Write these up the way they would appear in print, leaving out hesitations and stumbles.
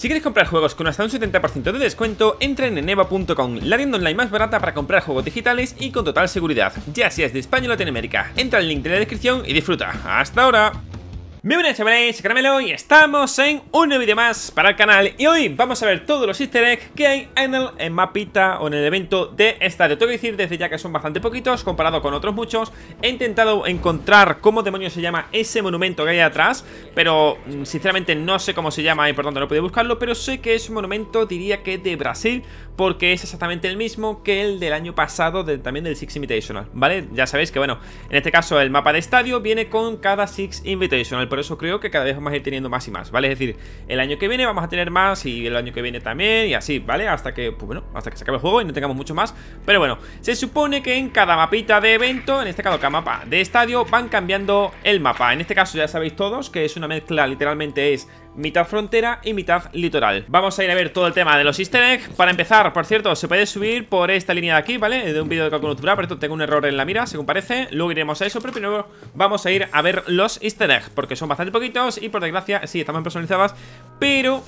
Si queréis comprar juegos con hasta un 70% de descuento, entren en neva.com, la tienda online más barata para comprar juegos digitales y con total seguridad, ya seas de España o Latinoamérica. Entra al link de la descripción y disfruta. ¡Hasta ahora! Muy buenas chavales, soy Caramelo y estamos en un nuevo vídeo más para el canal. Y hoy vamos a ver todos los easter eggs que hay en el mapita o en el evento de estadio. Tengo que decir desde ya que son bastante poquitos comparado con otros muchos. He intentado encontrar cómo demonios se llama ese monumento que hay atrás, pero sinceramente no sé cómo se llama y por tanto no he podido buscarlo. Pero sé que es un monumento, diría que de Brasil, porque es exactamente el mismo que el del año pasado también del Six Invitational, ¿vale? Ya sabéis que bueno, en este caso el mapa de estadio viene con cada Six Invitational. Por eso creo que cada vez vamos a ir teniendo más y más, ¿vale? Es decir, el año que viene vamos a tener más y el año que viene también y así, ¿vale? Hasta que, pues bueno, hasta que se acabe el juego y no tengamos mucho más. Pero bueno, se supone que en cada mapita de evento, en este caso cada mapa de estadio, van cambiando el mapa. En este caso ya sabéis todos que es una mezcla, literalmente es mitad frontera y mitad litoral. Vamos a ir a ver todo el tema de los easter eggs. Para empezar, por cierto, se puede subir por esta línea de aquí, ¿vale? De un vídeo de cálculo natural, por esto tengo un error en la mira, según parece. Luego iremos a eso, pero primero vamos a ir a ver los easter eggs, porque son bastante poquitos y por desgracia, sí, están personalizadas, pero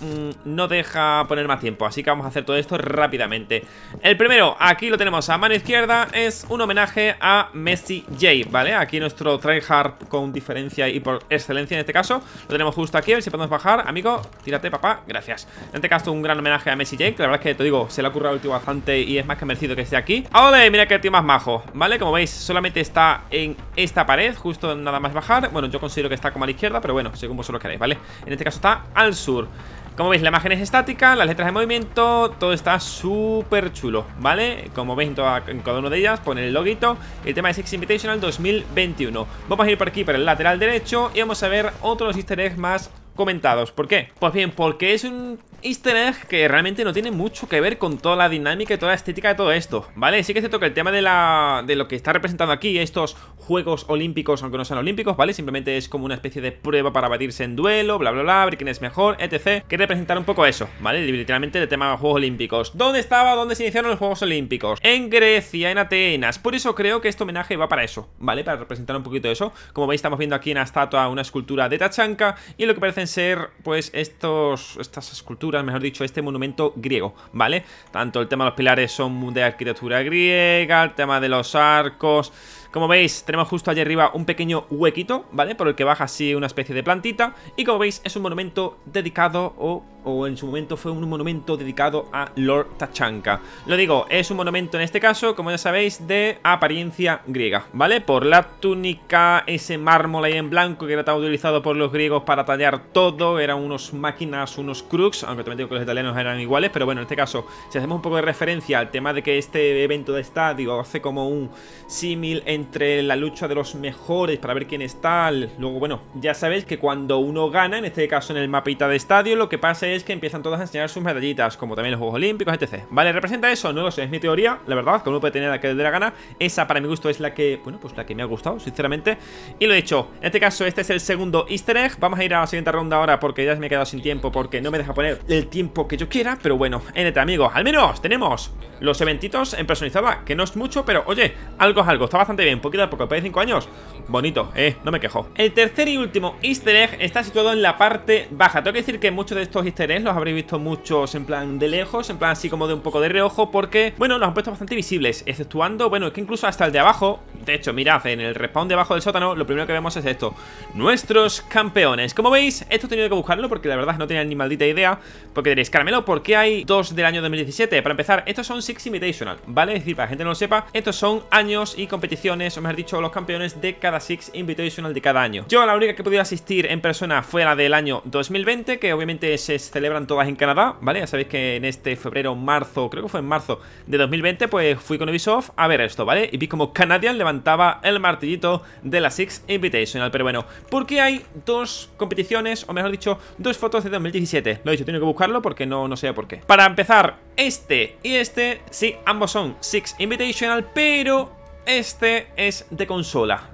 no deja poner más tiempo, así que vamos a hacer todo esto rápidamente. El primero, aquí lo tenemos a mano izquierda, es un homenaje a Messi J, ¿vale? Aquí nuestro tryhard con diferencia y por excelencia en este caso. Lo tenemos justo aquí, a ver si podemos bajar. Amigo, tírate, papá, gracias. En este caso, un gran homenaje a Messi J, que la verdad es que te digo, se le ha currado el tío bastante y es más que merecido que esté aquí. ¡Ole! Mira que el tío más majo, ¿vale? Como veis, solamente está en esta pared, justo nada más bajar. Bueno, yo considero que está como a la izquierda, pero bueno, según vosotros queréis, ¿vale? En este caso está al sur. Como veis, la imagen es estática, las letras en movimiento, todo está súper chulo, ¿vale? Como veis en cada una de ellas pone el loguito, el tema de Six Invitational 2021. Vamos a ir por aquí, por el lateral derecho, y vamos a ver otros easter eggs más comentados. ¿Por qué? Pues bien, porque es un easter egg que realmente no tiene mucho que ver con toda la dinámica y toda la estética de todo esto, ¿vale? Sí que es cierto que el tema de lo que está representado aquí, estos juegos olímpicos, aunque no sean olímpicos, ¿vale? Simplemente es como una especie de prueba para batirse en duelo, bla, bla, bla, ver quién es mejor, etc. Que representar un poco eso, ¿vale? Literalmente el tema de juegos olímpicos. ¿Dónde estaba? ¿Dónde se iniciaron los juegos olímpicos? En Grecia, en Atenas. Por eso creo que este homenaje va para eso, ¿vale? Para representar un poquito eso. Como veis, estamos viendo aquí una estatua, una escultura de Tachanka y lo que parecen ser, pues, estas esculturas, mejor dicho, este monumento griego, ¿vale? Tanto el tema de los pilares son de arquitectura griega, el tema de los arcos. Como veis, tenemos justo allí arriba un pequeño huequito, ¿vale? Por el que baja así una especie de plantita. Y como veis, es un monumento dedicado o en su momento fue un monumento dedicado a Lord Tachanka. Lo digo, es un monumento en este caso, como ya sabéis, de apariencia griega, ¿vale? Por la túnica, ese mármol ahí en blanco que era tan utilizado por los griegos para tallar todo. Eran unos máquinas, unos crux, aunque también digo que los italianos eran iguales. Pero bueno, en este caso, si hacemos un poco de referencia al tema de que este evento de estadio hace como un símil entre la lucha de los mejores para ver quién está. Luego, bueno, ya sabéis que cuando uno gana, en este caso en el mapita de estadio, lo que pasa es que empiezan todas a enseñar sus medallitas, como también los Juegos Olímpicos, etc. ¿Vale? ¿Representa eso? No lo sé, es mi teoría, la verdad, que uno puede tener la que le dé la gana. Esa, para mi gusto, es la que, bueno, pues la que me ha gustado, sinceramente. Y lo he dicho, en este caso, este es el segundo easter egg. Vamos a ir a la siguiente ronda ahora porque ya me he quedado sin tiempo, porque no me deja poner el tiempo que yo quiera, pero bueno, en este, amigos, al menos tenemos los eventitos en personalizada, que no es mucho, pero oye, algo es algo, está bastante bien, poquito a poco, para 5 años, bonito, no me quejo. El tercer y último easter egg está situado en la parte baja. Tengo que decir que muchos de estos easter eggs los habréis visto muchos en plan de lejos, en plan así como de un poco de reojo, porque, bueno, los han puesto bastante visibles, exceptuando, bueno, es que incluso hasta el de abajo. De hecho, mirad, en el respawn de abajo del sótano, lo primero que vemos es esto, nuestros campeones. Como veis, esto he tenido que buscarlo porque la verdad no tenía ni maldita idea, porque diréis, Caramelo, ¿por qué hay dos del año 2017? Para empezar, estos son Six Invitational, ¿vale? Es decir, para la gente no lo sepa, estos son años y competiciones, o mejor dicho, los campeones de cada Six Invitational de cada año. Yo la única que he podido asistir en persona fue la del año 2020, que obviamente se celebran todas en Canadá, ¿vale? Ya sabéis que en este febrero, marzo, creo que fue en marzo de 2020, pues fui con Ubisoft a ver esto, ¿vale? Y vi como Canadian levantaba el martillito de la Six Invitational. Pero bueno, ¿por qué hay dos competiciones, o mejor dicho, dos fotos de 2017? Lo he dicho, tengo que buscarlo porque no sé por qué. Para empezar, este y este, sí, ambos son Six Invitational, pero este es de consola.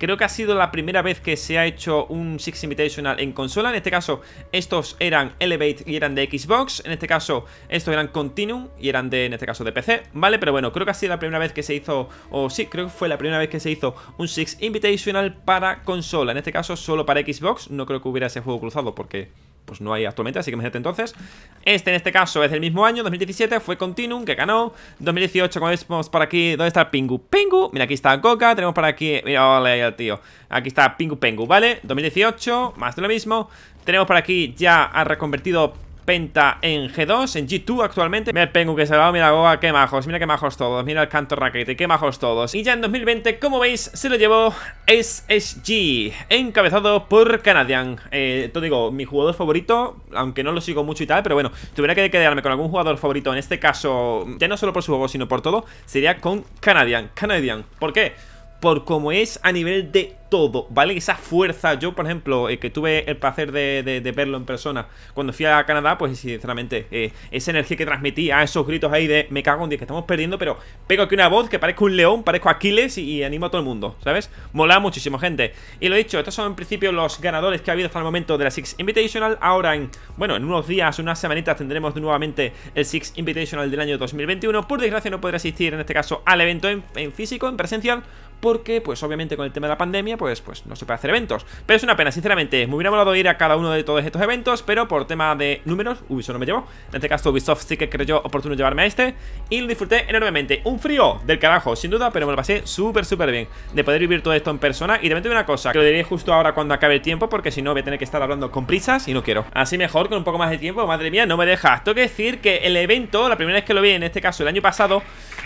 Creo que ha sido la primera vez que se ha hecho un Six Invitational en consola. En este caso, estos eran Elevate y eran de Xbox. En este caso, estos eran Continuum y eran de, en este caso, de PC, ¿vale? Pero bueno, creo que ha sido la primera vez que se hizo, o sí, creo que fue la primera vez que se hizo un Six Invitational para consola. En este caso, solo para Xbox. No creo que hubiera ese juego cruzado porque pues no hay actualmente, así que imagínate entonces. Este en este caso es del mismo año, 2017, fue Continuum, que ganó. 2018, como vemos por aquí, ¿dónde está el Pengu? Pengu, mira, aquí está Goka, tenemos por aquí, mira, ole, tío, aquí está Pengu, ¿vale? 2018, más de lo mismo. Tenemos por aquí, ya ha reconvertido Penta en G2, en G2 actualmente. Mira el Pengu que se ha dado, mira Goga, qué majos todos, mira el canto raquete, qué majos todos. Y ya en 2020, como veis, se lo llevó SSG, encabezado por Canadian. Te digo, mi jugador favorito, aunque no lo sigo mucho y tal, pero bueno, tuviera que quedarme con algún jugador favorito, en este caso, ya no solo por su juego, sino por todo, sería con Canadian. ¿Por qué? Por cómo es a nivel de todo, ¿vale? Esa fuerza, yo por ejemplo, que tuve el placer de verlo en persona cuando fui a Canadá, pues sinceramente, esa energía que transmitía, esos gritos ahí de me cago en 10 que estamos perdiendo, pero pego aquí una voz que parezco un león, parezco Aquiles y animo a todo el mundo, ¿sabes? Mola muchísimo, gente. Y lo dicho, estos son en principio los ganadores que ha habido hasta el momento de la Six Invitational. Ahora en, bueno, en unos días, unas semanitas tendremos nuevamente el Six Invitational del año 2021. Por desgracia no podré asistir en este caso al evento en físico, en presencial, porque pues obviamente con el tema de la pandemia pues no se puede hacer eventos. Pero es una pena, sinceramente. Me hubiera molado ir a cada uno de todos estos eventos, pero por tema de números, Ubisoft no me llevó. En este caso Ubisoft sí que creyó oportuno llevarme a este, y lo disfruté enormemente. Un frío del carajo, sin duda, pero me lo pasé súper súper bien de poder vivir todo esto en persona. Y también tengo una cosa, que lo diré justo ahora cuando acabe el tiempo, porque si no voy a tener que estar hablando con prisas y no quiero. Así mejor, con un poco más de tiempo. Madre mía, no me dejas. Tengo que decir que el evento, la primera vez que lo vi, en este caso el año pasado,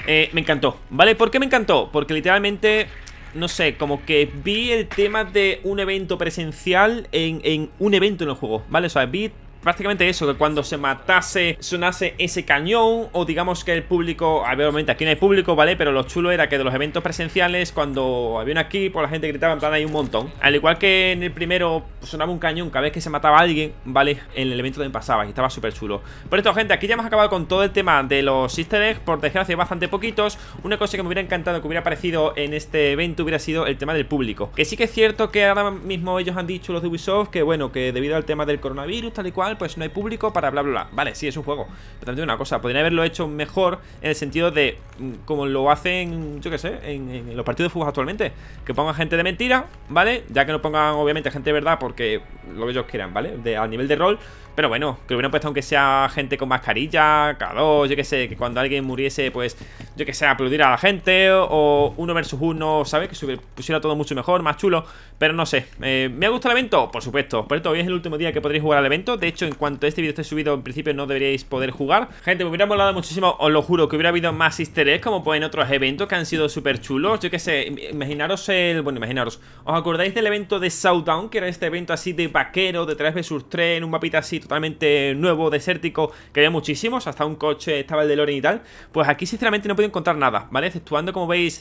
me encantó, ¿vale? ¿Por qué me encantó? Porque literalmente, no sé, como que vi el tema de un evento presencial en un evento en el juego, ¿vale? O sea, vi prácticamente eso, que cuando se matase sonase ese cañón, o digamos que el público, a ver, obviamente aquí no hay público, ¿vale? Pero lo chulo era que de los eventos presenciales, cuando había una equipo, la gente gritaba, en plan hay un montón. Al igual que en el primero sonaba un cañón cada vez que se mataba a alguien, ¿vale? En el evento también pasaba y estaba súper chulo. Por esto, gente, aquí ya hemos acabado con todo el tema de los easter eggs, por desgracia bastante poquitos. Una cosa que me hubiera encantado que hubiera aparecido en este evento hubiera sido el tema del público, que sí que es cierto que ahora mismo ellos han dicho, los de Ubisoft, que bueno, que debido al tema del coronavirus, tal y cual, pues no hay público para bla bla bla. Vale, sí, es un juego, pero también una cosa, podrían haberlo hecho mejor en el sentido de como lo hacen, yo que sé, en los partidos de fútbol actualmente, que pongan gente de mentira, ¿vale? Ya que no pongan obviamente gente de verdad, porque lo que ellos quieran, ¿vale? Al nivel de rol. Pero bueno, que lo hubieran puesto aunque sea gente con mascarilla, K2, yo que sé, que cuando alguien muriese, pues, yo que sé, aplaudir a la gente, o uno versus uno, ¿sabes? Que se pusiera todo mucho mejor, más chulo. Pero no sé, ¿me ha gustado el evento? Por supuesto. Por esto, hoy es el último día que podréis jugar al evento. De hecho, en cuanto este vídeo esté subido, en principio no deberíais poder jugar. Gente, me hubiera molado muchísimo, os lo juro, que hubiera habido más easter eggs, como pues en otros eventos que han sido súper chulos. Yo que sé, imaginaros el, bueno, imaginaros, ¿os acordáis del evento de Showdown? Que era este evento así de vaquero, de 3v3, en un mapita así totalmente nuevo, desértico, que había muchísimos, hasta un coche, estaba el DeLorean y tal. Pues aquí sinceramente no he podido encontrar nada, ¿vale? Exceptuando, como veis,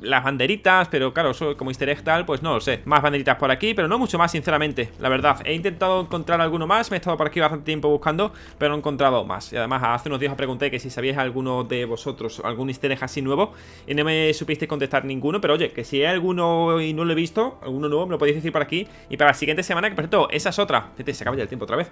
las banderitas, pero claro, eso como easter egg tal, pues no lo sé. Más banderitas por aquí, pero no mucho más, sinceramente. La verdad, he intentado encontrar alguno más, me he estado por aquí bastante tiempo buscando, pero no he encontrado más. Y además, hace unos días os pregunté que si sabíais alguno de vosotros algún easter egg así nuevo, y no me supisteis contestar ninguno. Pero oye, que si hay alguno y no lo he visto, alguno nuevo, me lo podéis decir por aquí. Y para la siguiente semana, que por cierto, esa es otra. Fíjate, se acaba ya el tiempo otra vez.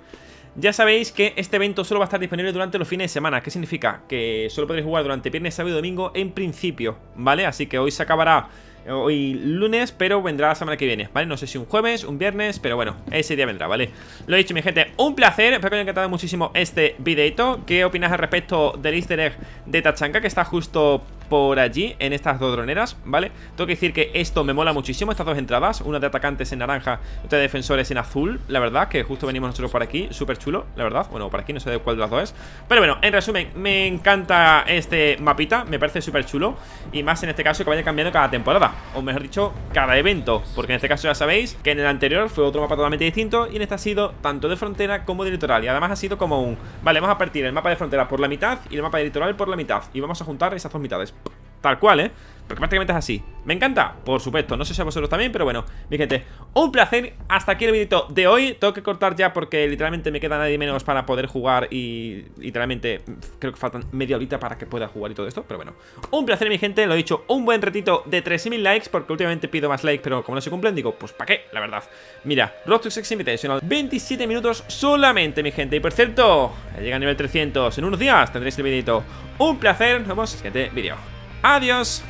Ya sabéis que este evento solo va a estar disponible durante los fines de semana. ¿Qué significa? Que solo podréis jugar durante viernes, sábado y domingo en principio, ¿vale? Así que hoy se acabará, hoy lunes, pero vendrá la semana que viene, ¿vale? No sé si un jueves, un viernes, pero bueno, ese día vendrá, ¿vale? Lo he dicho, mi gente, un placer, espero que os haya encantado muchísimo este videito. ¿Qué opináis al respecto del easter egg de Tachanka, que está justo por allí, en estas dos droneras, ¿vale? Tengo que decir que esto me mola muchísimo, estas dos entradas, una de atacantes en naranja, otra de defensores en azul, la verdad, que justo venimos nosotros por aquí, súper chulo, la verdad. Bueno, por aquí no sé de cuál de las dos es, pero bueno, en resumen, me encanta este mapita, me parece súper chulo, y más en este caso que vaya cambiando cada temporada, o mejor dicho, cada evento, porque en este caso ya sabéis que en el anterior fue otro mapa totalmente distinto, y en este ha sido tanto de frontera como de litoral, y además ha sido como un, vale, vamos a partir el mapa de frontera por la mitad y el mapa de litoral por la mitad, y vamos a juntar esas dos mitades. Tal cual, ¿eh? Porque prácticamente es así. ¿Me encanta? Por supuesto, no sé si a vosotros también, pero bueno, mi gente, un placer. Hasta aquí el videito de hoy. Tengo que cortar ya porque literalmente me queda nadie menos para poder jugar, y literalmente creo que faltan media horita para que pueda jugar y todo esto. Pero bueno, un placer, mi gente. Lo he dicho, un buen ratito de 3000 likes, porque últimamente pido más likes, pero como no se cumplen, digo, pues ¿para qué? La verdad. Mira, Road to Six Invitational, 27 minutos solamente, mi gente. Y por cierto, llega a nivel 300. En unos días tendréis el videito. Un placer, nos vemos en el siguiente vídeo. Adiós.